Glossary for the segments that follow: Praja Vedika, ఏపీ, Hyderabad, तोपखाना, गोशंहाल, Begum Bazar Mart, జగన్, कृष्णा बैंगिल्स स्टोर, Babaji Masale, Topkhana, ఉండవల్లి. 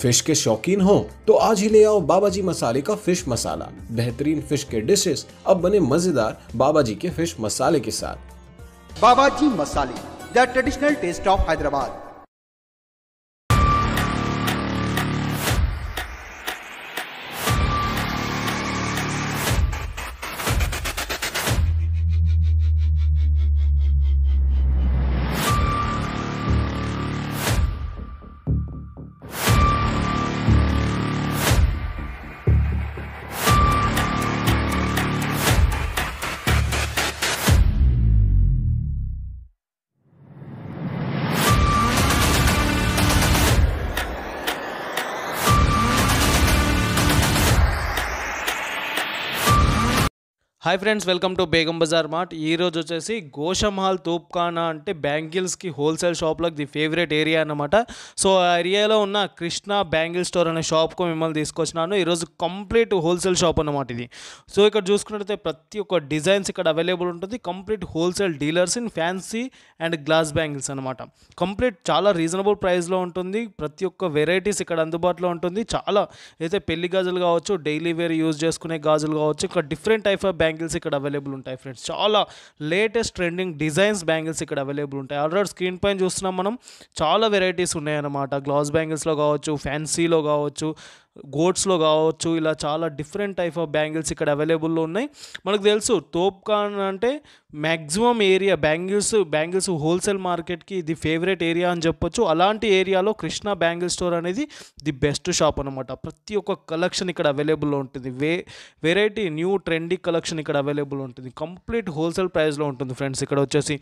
Fish के शौकीन हो तो आज ही ले आओ बाबाजी मसाले का फिश मसाला। बेहतरीन फिश के डिशेस अब बने मजेदार बाबाजी के फिश मसाले के साथ। बाबाजी मसाले, the traditional taste of Hyderabad. Hi friends, welcome to Begum Bazar mart. यह गोशंहाल तोपखाना अंटे बैंगिल्स की होलसेल शॉप दी फेवरेट एरिया अन्नमाट। सो एरियालो उन्न कृष्णा बैंगिल्स स्टोर अने शॉप को मिम्मल्नि तीसुकोच्चानु। ईरोजु कंप्लीट होलसेल शॉप अन्नमाट इदी। सो इक्कड चूसुकुंटे प्रति ओक्क डिजाइन्स इक्कड अवेलेबल उंटुंदी। Complete wholesale dealers in fancy and glass bangles अन्नमाट। कंप्लीट चाला रीजनबल प्राइस लो उंटुंदी। प्रति ओक्क वेराइटीस इक्कड अंदुबाटुलो उंटुंदी। चाला अयिते पेल्लि गाजुलु कावच्चु, डेली वेर यूज चेसुकुने गाजुलु कावच्चु, इक्कड डिफरेंट टाइप आफ बैंगल्स इक्कड़ अवेलेबल उंटाई फ्रेंड्स। चाला लेटेस्ट ट्रेंडिंग डिजाइन्स बैंगल्स इक्कड़ अवेलेबल उंटाई। ऑलरेडी स्क्रीन पैन चूस्तुन्नाम मनम, चाला वेराइटीस उन्नाई अन्नमाट। ग्लास बैंगल्स लो कावच्चु, फैंसी लो कावच्चु, गोट्स लो कावच्चु, इला चाला डिफरेंट टाइप आफ बैंगल्स इक्कड़ अवेलेबल उन्नाई। मनकु तेलुसु तोपखाना अंटे maximum area bangles wholesale market की दी फेवरेट एरिया అని చెప్పొచ్చు। అలాంటి ఏరియాలో కృష్ణ బ్యాంగిల్ స్టోర్ అనేది ది బెస్ట్ షాప్ అన్నమాట। ప్రతి ఒక్క కలెక్షన్ ఇక్కడ అవైలబుల్ ఉంటుంది। వెరైటీ న్యూ ట్రెండీ కలెక్షన్ ఇక్కడ అవైలబుల్ ఉంటుంది। కంప్లీట్ హోల్సేల్ ప్రైస్ లో ఉంటుంది ఫ్రెండ్స్। ఇక్కడ వచ్చేసి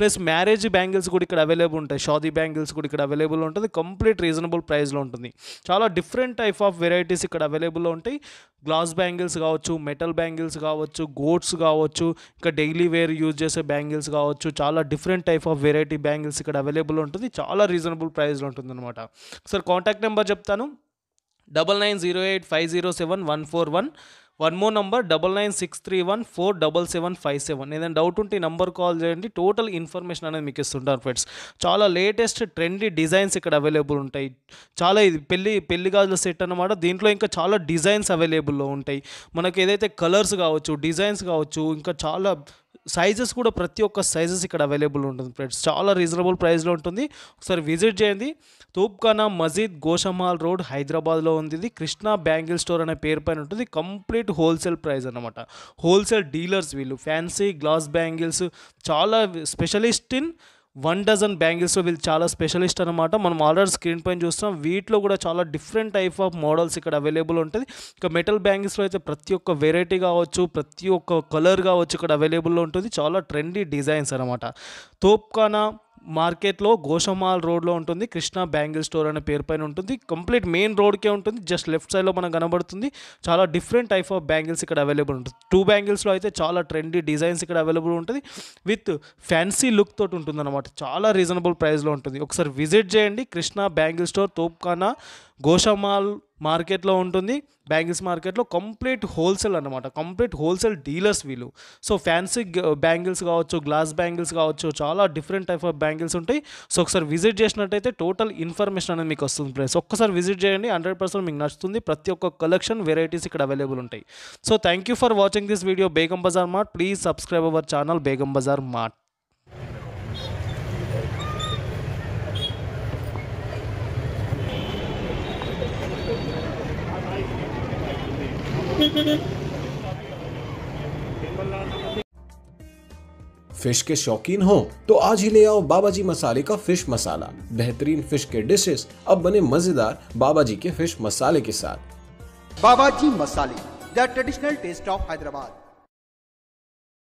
ప్లస్ మ్యారేజ్ బ్యాంగిల్స్ కూడా ఇక్కడ అవైలబుల్ ఉంటాయి। షాదీ బ్యాంగిల్స్ కూడా ఇక్కడ అవైలబుల్ ఉంటుంది। కంప్లీట్ రీజనబుల్ ప్రైస్ లో ఉంటుంది। చాలా డిఫరెంట్ టైప్ ఆఫ్ వెరైటీస్ ఇక్కడ అవైలబుల్ ఉంటాయి। గ్లాస్ బ్యాంగిల్స్ కావచ్చు, మెటల్ బ్యాంగిల్స్ కావచ్చు, గోట్స్ కావచ్చు, ఇంకా డైలీ వేర్ యూజ్ చేసే బ్యాంగిల్స్ కావచ్చు। చాలా different type of variety bangles ఇక్కడ అవైలబుల్ ఉంటుంది। చాలా రీజనబుల్ ప్రైస్లో ఉంటుందన్నమాట। సార్ కాంటాక్ట్ నెంబర్ చెప్తాను, 9908507141। One more number 9963147757। ఏదైనా డౌట్ ఉంటే నంబర్ కాల్ చేయండి। టోటల్ ఇన్ఫర్మేషన్ అనేది మీకు ఇస్తుంటారు ఫ్రెండ్స్। చాలా లేటెస్ట్ ట్రెండీ డిజైన్స్ ఇక్కడ అవైలబుల్ ఉంటాయి। చాలా ఇది పెళ్లి గాజుల సెట్ అన్నమాట। దీంట్లో ఇంకా చాలా డిజైన్స్ అవైలబుల్లో ఉంటాయి। మనకి ఏదైతే కలర్స్ కావచ్చు, డిజైన్స్ కావచ్చు, ఇంకా చాలా సైజెస్ కూడా ప్రతి ఒక్క సైజెస్ ఇక్కడ అవైలబుల్ ఉంటుంది ఫ్రెండ్స్। చాలా రీజనబుల్ ప్రైస్లో ఉంటుంది। ఒకసారి విజిట్ చేయండి। తోప్ఖానా మజీద్ గోషంహాల్ రోడ్ హైదరాబాద్లో ఉంది। ఇది కృష్ణ బ్యాంగిల్ స్టోర్ అనే పేరు పైన ఉంటుంది। కంప్లీట్ హోల్సేల్ ప్రైస్ అన్నమాట। హోల్సేల్ డీలర్స్ వీళ్ళు। ఫ్యాన్సీ గ్లాస్ బ్యాంగిల్స్ చాలా స్పెషలిస్ట్ ఇన్ 1 dozen బ్యాంగిల్స్లో వీళ్ళు చాలా స్పెషలిస్ట్ అనమాట। మనం ఆల్రెడీ స్క్రీన్ పైన చూస్తున్నాం। వీటిలో కూడా చాలా డిఫరెంట్ టైప్ ఆఫ్ మోడల్స్ ఇక్కడ అవైలబుల్ ఉంటుంది। ఇంకా మెటల్ బ్యాంగిల్స్లో అయితే ప్రతి ఒక్క వెరైటీ కావచ్చు, ప్రతి ఒక్క కలర్ కావచ్చు ఇక్కడ అవైలబుల్లో ఉంటుంది। చాలా ట్రెండీ డిజైన్స్ అనమాట। తోప్ఖానా మార్కెట్లో గోషంహాల్ రోడ్లో ఉంటుంది కృష్ణ బ్యాంగిల్ స్టోర్ అనే పేరు పైన ఉంటుంది। కంప్లీట్ మెయిన్ రోడ్కే ఉంటుంది। జస్ట్ లెఫ్ట్ సైడ్లో మనకు కనబడుతుంది। చాలా డిఫరెంట్ టైప్ ఆఫ్ బ్యాంగిల్స్ ఇక్కడ అవైలబుల్ ఉంటుంది। 2 బ్యాంగిల్స్లో అయితే చాలా ట్రెండీ డిజైన్స్ ఇక్కడ అవైలబుల్ ఉంటుంది। విత్ ఫ్యాన్సీ లుక్ తోటి ఉంటుందన్నమాట। చాలా రీజనబుల్ ప్రైస్లో ఉంటుంది। ఒకసారి విజిట్ చేయండి। కృష్ణ బ్యాంగిల్ స్టోర్ తోప్ఖానా గోషంహాల్ మార్కెట్లో ఉంటుంది। బ్యాంగిల్స్ మార్కెట్లో కంప్లీట్ హోల్సేల్ అన్నమాట। కంప్లీట్ హోల్సేల్ డీలర్స్ వీళ్ళు। సో ఫ్యాన్సీ బ్యాంగిల్స్ కావచ్చు, గ్లాస్ బ్యాంగిల్స్ కావచ్చు, చాలా డిఫరెంట్ టైప్ ఆఫ్ బ్యాంగిల్స్ ఉంటాయి। సో ఒకసారి విజిట్ చేసినట్టయితే టోటల్ ఇన్ఫర్మేషన్ అనేది మీకు వస్తుంది ప్లస్। ఒక్కసారి విజిట్ చేయండి, 100% మీకు నచ్చుతుంది। ప్రతి ఒక్క కలెక్షన్ వెరైటీస్ ఇక్కడ అవైలబుల్ ఉంటాయి। So thank you for watching this video Begum Bazar mart. Please subscribe our channel Begum Bazar mart. Fish के शौकीन हो तो आज ही ले आओ बाबाजी मसाले का फिश मसाला। बेहतरीन फिश के डिशेस अब बने मजेदार बाबाजी के फिश मसाले के साथ। बाबाजी मसाले, the traditional taste of Hyderabad.